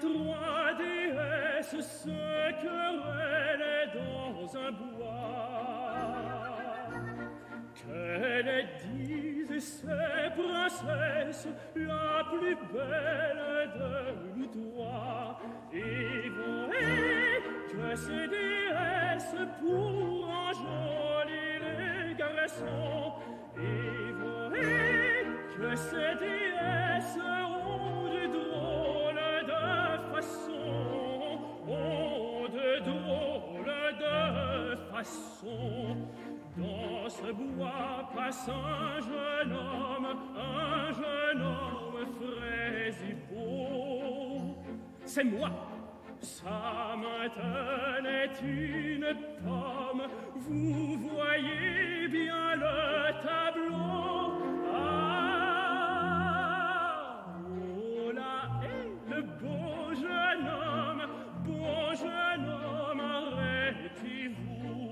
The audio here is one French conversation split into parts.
trois déesses se querellaient dans un bois. Que les disent ces princesses, la plus belle de nous trois. Et voyez que ces déesses pour enjolir les garçons. Et voyez que ces déesses ont de drôles de façons, ont de drôles de façons. Dans ce bois passe un jeune homme frais et beau. C'est moi. Sa main tenait une pomme. Vous voyez bien le tableau. Ah, oh là est le beau jeune homme, arrêtez-vous.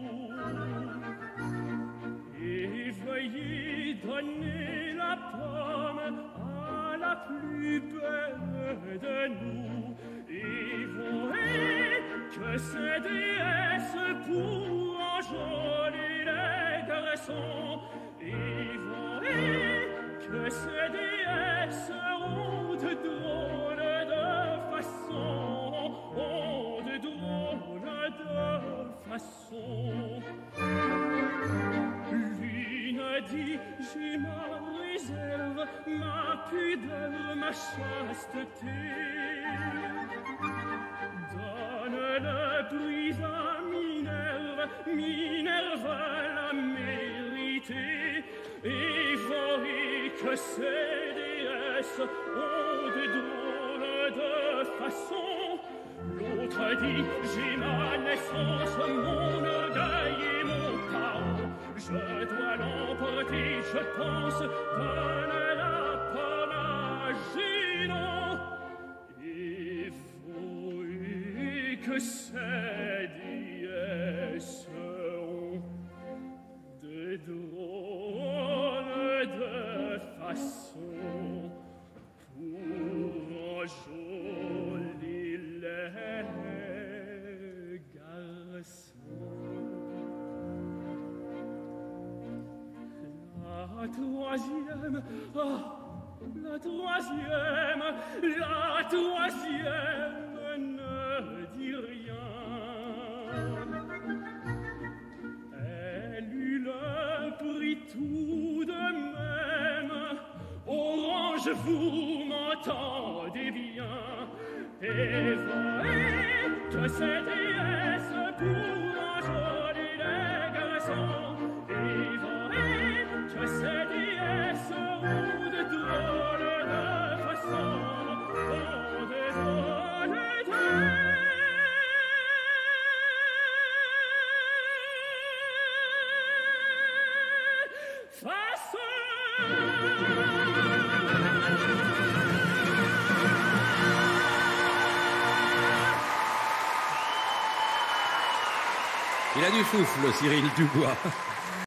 Et veuillez donner la pomme à la plus belle de nous. Et voyez que ces déesses pour enjolir les garçons. Et voyez que ces déesses ont de drôles de façons, ont de drôles de façons. L'une dit j'ai ma réserve, ma pudeur, ma chasteté. Le prix à Minerve, Minerve l'a mérité. Et voyez que ces déesses ont des drôles de façons. L'autre dit, j'ai ma naissance, mon orgueil et mon talent. Je dois l'emporter, je pense, donne la pomme à Génon. Et que ces déesses ont des drôles de façons pour enjolir les garçons. La troisième, ah, la troisième, la troisième. Tout de même, Orange, vous m'entendez bien. Et voyez que ces déesses pour enjolir les garçons. Et voyez que ces déesses ont de drôles de façons, ont de drôles de façons. Il a du souffle, Cyril Dubois.